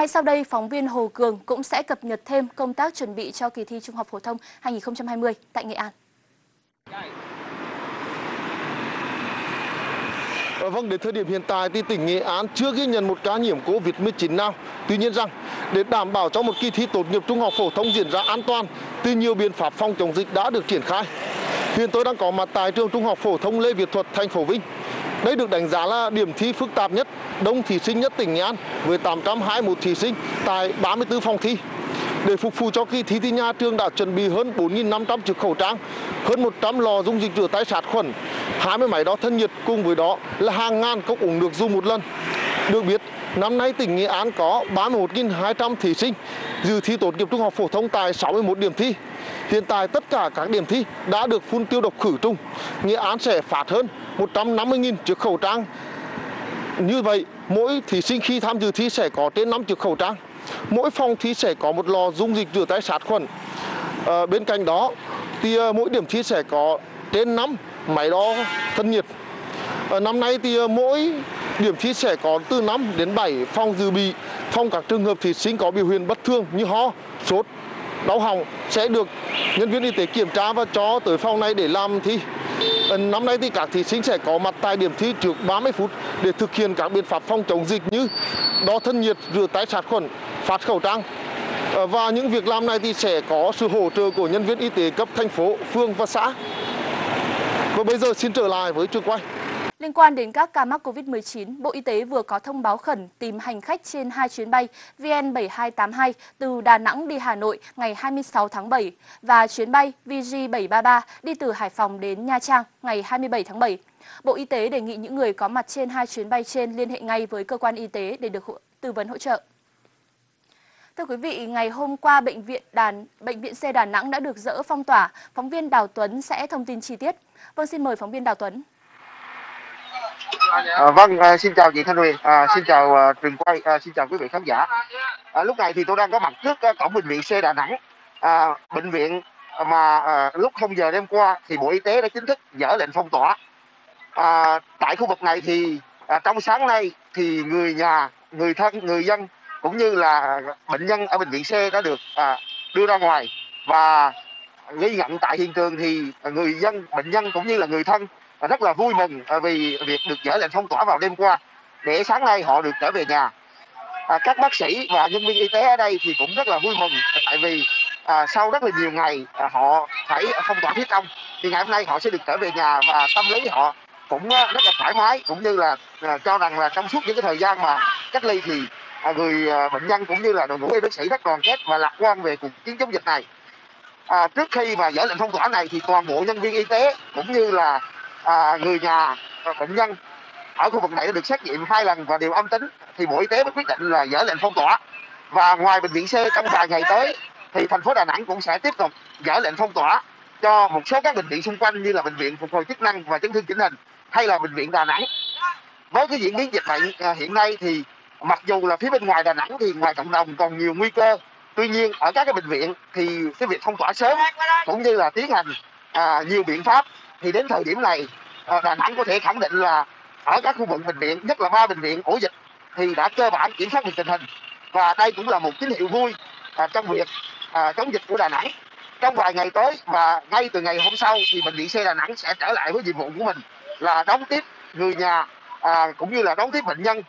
Ngay sau đây, phóng viên Hồ Cường cũng sẽ cập nhật thêm công tác chuẩn bị cho kỳ thi Trung học phổ thông 2020 tại Nghệ An. Vâng, đến thời điểm hiện tại thì tỉnh Nghệ An chưa ghi nhận một ca nhiễm COVID-19 nào. Tuy nhiên rằng, để đảm bảo cho một kỳ thi tốt nghiệp trung học phổ thông diễn ra an toàn, thì nhiều biện pháp phòng chống dịch đã được triển khai. Hiện tôi đang có mặt tại trường Trung học phổ thông Lê Việt Thuật, thành phố Vinh. Đây được đánh giá là điểm thi phức tạp nhất, đông thí sinh nhất tỉnh Nghệ An với 821 thí sinh tại 34 phòng thi. Để phục vụ cho kỳ thi thì nhà trường đã chuẩn bị hơn 4.500 chiếc khẩu trang, hơn 100 lò dung dịch rửa tay sát khuẩn, 20 máy đo thân nhiệt, cùng với đó là hàng ngàn cốc uống nước dùng một lần. Được biết, năm nay tỉnh Nghệ An có 31.200 thí sinh dự thi tốt nghiệp trung học phổ thông tại 61 điểm thi. Hiện tại tất cả các điểm thi đã được phun tiêu độc khử trùng. Nghệ An sẽ phát hơn 150.000 chiếc khẩu trang. Như vậy, mỗi thí sinh khi tham dự thi sẽ có trên 5 chiếc khẩu trang. Mỗi phòng thi sẽ có một lò dung dịch rửa tay sát khuẩn. Bên cạnh đó, thì mỗi điểm thi sẽ có trên 5 máy đo thân nhiệt. Năm nay thì mỗi điểm thi sẽ có từ 5 đến 7 phòng dự bị. Phòng các trường hợp thí sinh có biểu hiện bất thường như ho, sốt, đau họng sẽ được nhân viên y tế kiểm tra và cho tới phòng này để làm thi. Năm nay thì các thí sinh sẽ có mặt tại điểm thi trước 30 phút để thực hiện các biện pháp phòng chống dịch như đo thân nhiệt, rửa tay sát khuẩn, phát khẩu trang. Và những việc làm này thì sẽ có sự hỗ trợ của nhân viên y tế cấp thành phố, phường và xã. Và bây giờ xin trở lại với trường quay. Liên quan đến các ca mắc COVID-19, Bộ Y tế vừa có thông báo khẩn tìm hành khách trên 2 chuyến bay VN7282 từ Đà Nẵng đi Hà Nội ngày 26 tháng 7 và chuyến bay VG733 đi từ Hải Phòng đến Nha Trang ngày 27 tháng 7. Bộ Y tế đề nghị những người có mặt trên 2 chuyến bay trên liên hệ ngay với cơ quan y tế để được tư vấn hỗ trợ. Thưa quý vị, ngày hôm qua bệnh viện C Đà Nẵng đã được dỡ phong tỏa. Phóng viên Đào Tuấn sẽ thông tin chi tiết. Vâng, xin mời phóng viên Đào Tuấn. Xin chào chị Thanh Huyền, xin chào trường quay, xin chào quý vị khán giả. Lúc này thì tôi đang có mặt trước cổng bệnh viện C Đà Nẵng, bệnh viện mà lúc 0 giờ đêm qua thì Bộ Y tế đã chính thức dỡ lệnh phong tỏa. Tại khu vực này thì trong sáng nay thì người nhà, người thân, người dân cũng như là bệnh nhân ở bệnh viện C đã được đưa ra ngoài, và ghi nhận tại hiện trường thì người dân, bệnh nhân cũng như là người thân rất là vui mừng vì việc được dỡ lệnh phong tỏa vào đêm qua để sáng nay họ được trở về nhà. Các bác sĩ và nhân viên y tế ở đây thì cũng rất là vui mừng, tại vì sau rất là nhiều ngày họ phải phong tỏa phía trong thì ngày hôm nay họ sẽ được trở về nhà, và tâm lý họ cũng rất là thoải mái, cũng như là cho rằng là trong suốt những cái thời gian mà cách ly thì người bệnh nhân cũng như là đội ngũ y bác sĩ rất đoàn kết và lạc quan về cuộc chiến chống dịch này. Trước khi mà dỡ lệnh phong tỏa này thì toàn bộ nhân viên y tế cũng như là người nhà và bệnh nhân ở khu vực này đã được xét nghiệm 2 lần và đều âm tính, thì Bộ Y tế mới quyết định là dỡ lệnh phong tỏa. Và ngoài bệnh viện C, trong vài ngày tới thì thành phố Đà Nẵng cũng sẽ tiếp tục dỡ lệnh phong tỏa cho một số các bệnh viện xung quanh như là bệnh viện phục hồi chức năng và chấn thương chỉnh hình hay là bệnh viện Đà Nẵng. Với cái diễn biến dịch bệnh hiện nay thì mặc dù là phía bên ngoài Đà Nẵng thì ngoài cộng đồng còn nhiều nguy cơ, tuy nhiên ở các cái bệnh viện thì cái việc phong tỏa sớm cũng như là tiến hành nhiều biện pháp thì đến thời điểm này Đà Nẵng có thể khẳng định là ở các khu vực bệnh viện, nhất là 3 bệnh viện ổ dịch thì đã cơ bản kiểm soát được tình hình, và đây cũng là một tín hiệu vui trong việc chống dịch của Đà Nẵng. Trong vài ngày tới và ngay từ ngày hôm sau thì bệnh viện C Đà Nẵng sẽ trở lại với nhiệm vụ của mình là đón tiếp người nhà cũng như là đón tiếp bệnh nhân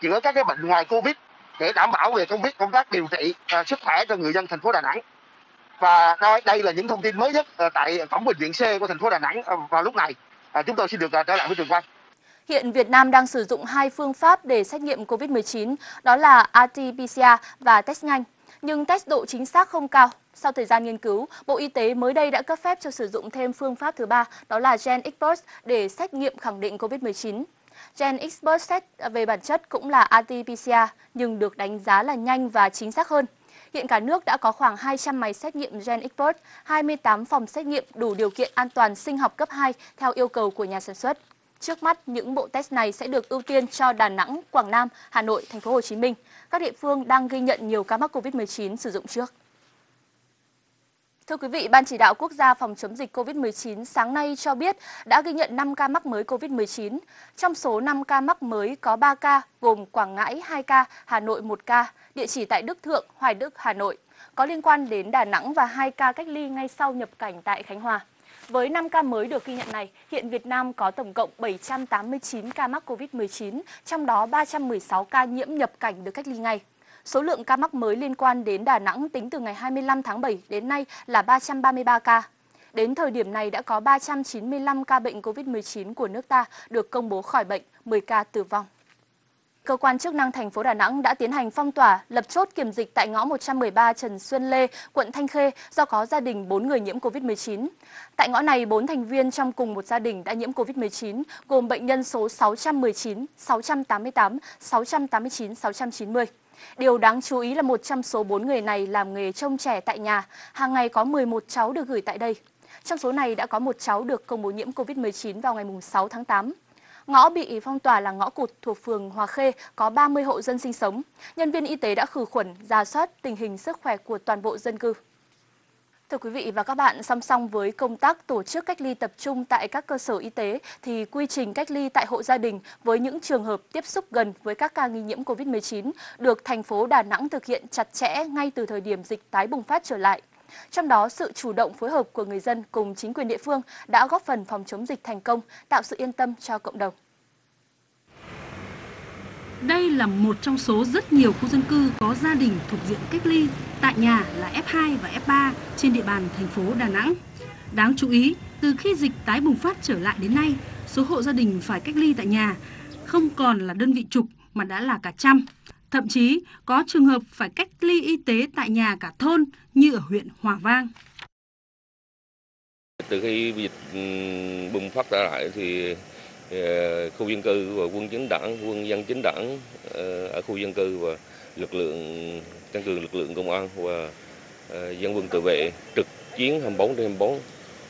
chữa các cái bệnh ngoài Covid để đảm bảo về công tác điều trị sức khỏe cho người dân thành phố Đà Nẵng. Và đây là những thông tin mới nhất tại cổng bệnh viện C của thành phố Đà Nẵng vào lúc này. Chúng tôi xin được trở lại với trường quay. Hiện Việt Nam đang sử dụng 2 phương pháp để xét nghiệm COVID-19, đó là RT-PCR và test nhanh. Nhưng test độ chính xác không cao. Sau thời gian nghiên cứu, Bộ Y tế mới đây đã cấp phép cho sử dụng thêm phương pháp thứ 3, đó là GenXpert để xét nghiệm khẳng định COVID-19. GenXpert test về bản chất cũng là RT-PCR nhưng được đánh giá là nhanh và chính xác hơn. Hiện cả nước đã có khoảng 200 máy xét nghiệm GenXpert, 28 phòng xét nghiệm đủ điều kiện an toàn sinh học cấp 2 theo yêu cầu của nhà sản xuất. Trước mắt, những bộ test này sẽ được ưu tiên cho Đà Nẵng, Quảng Nam, Hà Nội, Thành phố Hồ Chí Minh. Các địa phương đang ghi nhận nhiều ca mắc COVID-19 sử dụng trước. Thưa quý vị, Ban Chỉ đạo Quốc gia phòng chống dịch COVID-19 sáng nay cho biết đã ghi nhận 5 ca mắc mới COVID-19. Trong số 5 ca mắc mới có 3 ca, gồm Quảng Ngãi 2 ca, Hà Nội 1 ca, địa chỉ tại Đức Thượng, Hoài Đức, Hà Nội, có liên quan đến Đà Nẵng và 2 ca cách ly ngay sau nhập cảnh tại Khánh Hòa. Với 5 ca mới được ghi nhận này, hiện Việt Nam có tổng cộng 789 ca mắc COVID-19, trong đó 316 ca nhiễm nhập cảnh được cách ly ngay. Số lượng ca mắc mới liên quan đến Đà Nẵng tính từ ngày 25 tháng 7 đến nay là 333 ca. Đến thời điểm này đã có 395 ca bệnh COVID-19 của nước ta được công bố khỏi bệnh, 10 ca tử vong. Cơ quan chức năng thành phố Đà Nẵng đã tiến hành phong tỏa, lập chốt kiểm dịch tại ngõ 113 Trần Xuân Lê, quận Thanh Khê do có gia đình 4 người nhiễm COVID-19. Tại ngõ này, 4 thành viên trong cùng một gia đình đã nhiễm COVID-19, gồm bệnh nhân số 619, 688, 689, 690. Điều đáng chú ý là một trong số 4 người này làm nghề trông trẻ tại nhà, hàng ngày có 11 cháu được gửi tại đây. Trong số này đã có một cháu được công bố nhiễm COVID-19 vào ngày 6 tháng 8. Ngõ bị phong tỏa là ngõ Cụt thuộc phường Hòa Khê, có 30 hộ dân sinh sống. Nhân viên y tế đã khử khuẩn, rà soát tình hình sức khỏe của toàn bộ dân cư. Thưa quý vị và các bạn, song song với công tác tổ chức cách ly tập trung tại các cơ sở y tế, thì quy trình cách ly tại hộ gia đình với những trường hợp tiếp xúc gần với các ca nghi nhiễm COVID-19 được thành phố Đà Nẵng thực hiện chặt chẽ ngay từ thời điểm dịch tái bùng phát trở lại. Trong đó, sự chủ động phối hợp của người dân cùng chính quyền địa phương đã góp phần phòng chống dịch thành công, tạo sự yên tâm cho cộng đồng. Đây là một trong số rất nhiều khu dân cư có gia đình thuộc diện cách ly tại nhà là F2 và F3 trên địa bàn thành phố Đà Nẵng. Đáng chú ý, từ khi dịch tái bùng phát trở lại đến nay, số hộ gia đình phải cách ly tại nhà không còn là đơn vị chục mà đã là cả trăm. Thậm chí có trường hợp phải cách ly y tế tại nhà cả thôn như ở huyện Hòa Vang. Từ khi dịch bùng phát trở lại thì khu dân cư và quân dân chính đảng ở khu dân cư và lực lượng tăng cường lực lượng công an và dân quân tự vệ trực chiến 24/24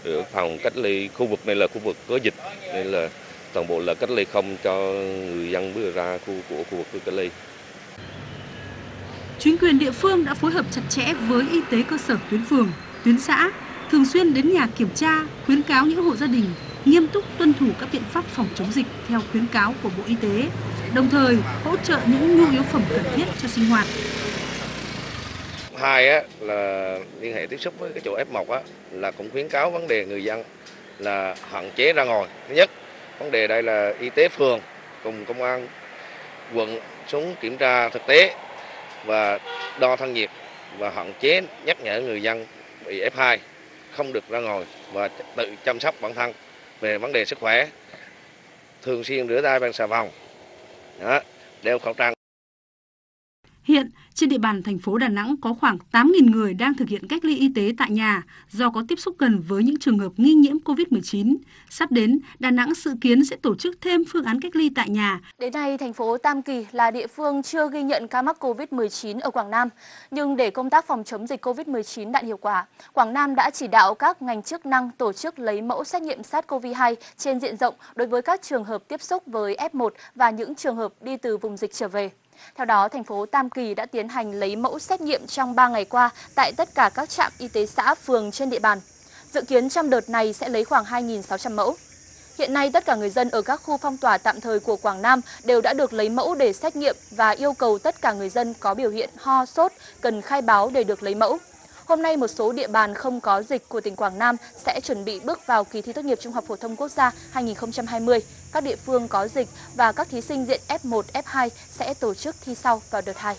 để phòng cách ly. Khu vực này là khu vực có dịch nên là toàn bộ là cách ly không cho người dân bước ra khu vực cách ly. Chính quyền địa phương đã phối hợp chặt chẽ với y tế cơ sở tuyến phường, tuyến xã, thường xuyên đến nhà kiểm tra, khuyến cáo những hộ gia đình nghiêm túc tuân thủ các biện pháp phòng chống dịch theo khuyến cáo của Bộ Y tế, đồng thời hỗ trợ những nhu yếu phẩm cần thiết cho sinh hoạt. Hai là liên hệ tiếp xúc với cái chỗ F1 là cũng khuyến cáo vấn đề người dân là hạn chế ra ngoài. Thứ nhất, vấn đề đây là y tế phường cùng công an quận xuống kiểm tra thực tế và đo thân nhiệt và hạn chế nhắc nhở người dân bị F2 không được ra ngoài và tự chăm sóc bản thân về vấn đề sức khỏe, thường xuyên rửa tay bằng xà phòng, đeo khẩu trang. Hiện trên địa bàn thành phố Đà Nẵng có khoảng 8.000 người đang thực hiện cách ly y tế tại nhà do có tiếp xúc gần với những trường hợp nghi nhiễm COVID-19. Sắp đến, Đà Nẵng dự kiến sẽ tổ chức thêm phương án cách ly tại nhà. Đến nay, thành phố Tam Kỳ là địa phương chưa ghi nhận ca mắc COVID-19 ở Quảng Nam. Nhưng để công tác phòng chống dịch COVID-19 đạt hiệu quả, Quảng Nam đã chỉ đạo các ngành chức năng tổ chức lấy mẫu xét nghiệm SARS-CoV-2 trên diện rộng đối với các trường hợp tiếp xúc với F1 và những trường hợp đi từ vùng dịch trở về. Theo đó, thành phố Tam Kỳ đã tiến hành lấy mẫu xét nghiệm trong 3 ngày qua tại tất cả các trạm y tế xã, phường trên địa bàn. Dự kiến trong đợt này sẽ lấy khoảng 2.600 mẫu. Hiện nay, tất cả người dân ở các khu phong tỏa tạm thời của Quảng Nam đều đã được lấy mẫu để xét nghiệm và yêu cầu tất cả người dân có biểu hiện ho, sốt cần khai báo để được lấy mẫu. Hôm nay, một số địa bàn không có dịch của tỉnh Quảng Nam sẽ chuẩn bị bước vào kỳ thi tốt nghiệp Trung học Phổ thông Quốc gia 2020. Các địa phương có dịch và các thí sinh diện F1, F2 sẽ tổ chức thi sau vào đợt 2.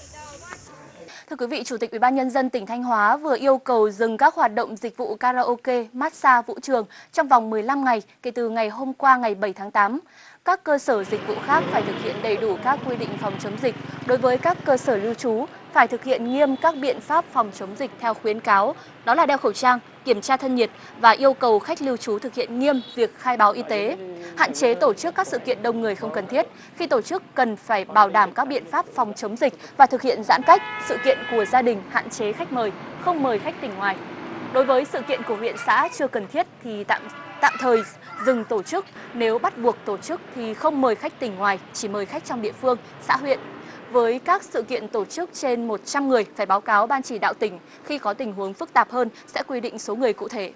Thưa quý vị, Chủ tịch UBND tỉnh Thanh Hóa vừa yêu cầu dừng các hoạt động dịch vụ karaoke, massage, vũ trường trong vòng 15 ngày kể từ ngày hôm qua ngày 7 tháng 8. Các cơ sở dịch vụ khác phải thực hiện đầy đủ các quy định phòng chống dịch. Đối với các cơ sở lưu trú, phải thực hiện nghiêm các biện pháp phòng chống dịch theo khuyến cáo, đó là đeo khẩu trang, kiểm tra thân nhiệt và yêu cầu khách lưu trú thực hiện nghiêm việc khai báo y tế. Hạn chế tổ chức các sự kiện đông người không cần thiết, khi tổ chức cần phải bảo đảm các biện pháp phòng chống dịch và thực hiện giãn cách, sự kiện của gia đình hạn chế khách mời, không mời khách tỉnh ngoài. Đối với sự kiện của huyện xã chưa cần thiết thì tạm thời dừng tổ chức, nếu bắt buộc tổ chức thì không mời khách tỉnh ngoài, chỉ mời khách trong địa phương, xã huyện. với các sự kiện tổ chức trên 100 người phải báo cáo Ban Chỉ đạo tỉnh, khi có tình huống phức tạp hơn sẽ quy định số người cụ thể.